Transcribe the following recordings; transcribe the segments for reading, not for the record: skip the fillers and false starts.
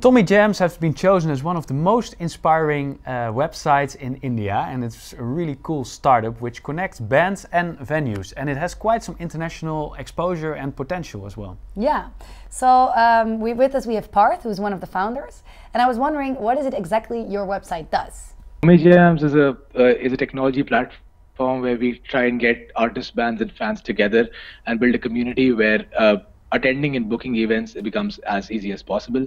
Tommy Jams has been chosen as one of the most inspiring websites in India, and it's a really cool startup which connects bands and venues, and it has quite some international exposure and potential as well. Yeah, so with us we have Parth, who's one of the founders, and I was wondering, what is it exactly your website does? Tommy Jams is a technology platform where we try and get artists, bands and fans together and build a community where attending and booking events, it becomes as easy as possible.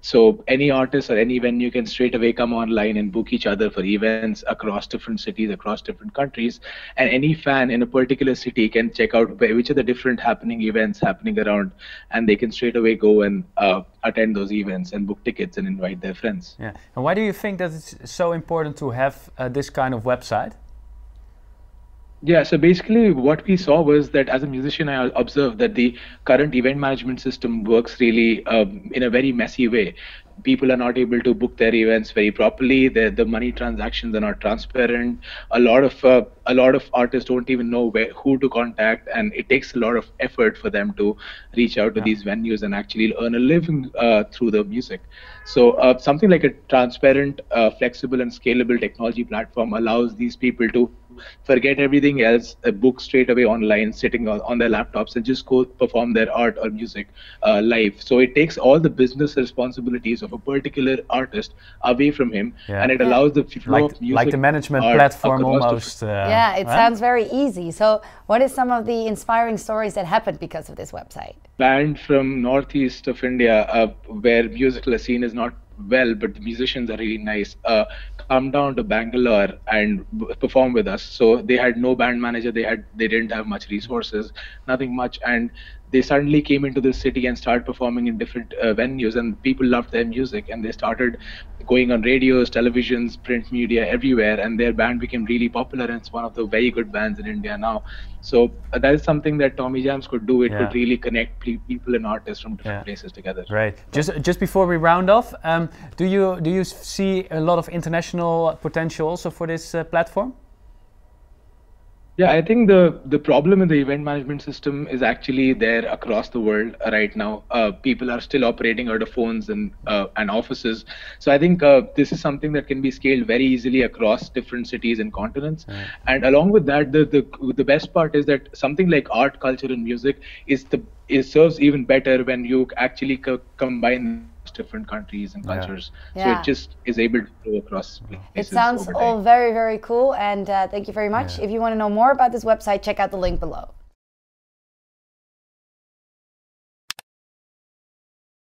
So any artist or any venue can straight away come online and book each other for events across different cities, across different countries. And any fan in a particular city can check out which are the different happening events happening around, and they can straight away go and attend those events and book tickets and invite their friends. Yeah. And why do you think that it's so important to have this kind of website? Yeah, so basically what we saw was that as a musician, I observed that the current event management system works really in a very messy way. People are not able to book their events very properly. The money transactions are not transparent. A lot of artists don't even know who to contact, and it takes a lot of effort for them to reach out to these venues and actually earn a living through the music. So something like a transparent, flexible and scalable technology platform allows these people to forget everything else, book straight away online, sitting on their laptops, and just go perform their art or music live. So it takes all the business responsibilities of a particular artist away from him, and it allows the flow of music, like the management platform almost. Yeah, it sounds very easy. So what is some of the inspiring stories that happened because of this website? Band from northeast of India, where musical scene is not well, but the musicians are really nice, come down to Bangalore and perform with us. So they had no band manager, they didn't have much resources, nothing much, and they suddenly came into the city and started performing in different venues, and people loved their music, and they started going on radios, televisions, print media, everywhere, and their band became really popular, and it's one of the very good bands in India now. So that is something that Tommy Jams could do. It could really connect people and artists from different places together. Right. Just before we round off, do you see a lot of international potential also for this platform? Yeah, I think the problem in the event management system is actually there across the world right now. People are still operating out of phones and offices. So I think this is something that can be scaled very easily across different cities and continents. Right. And along with that, the best part is that something like art, culture, and music serves even better when you actually combine different countries and cultures. Yeah. So it just is able to go across places. It sounds all very, very cool, and thank you very much. If you want to know more about this website, check out the link below.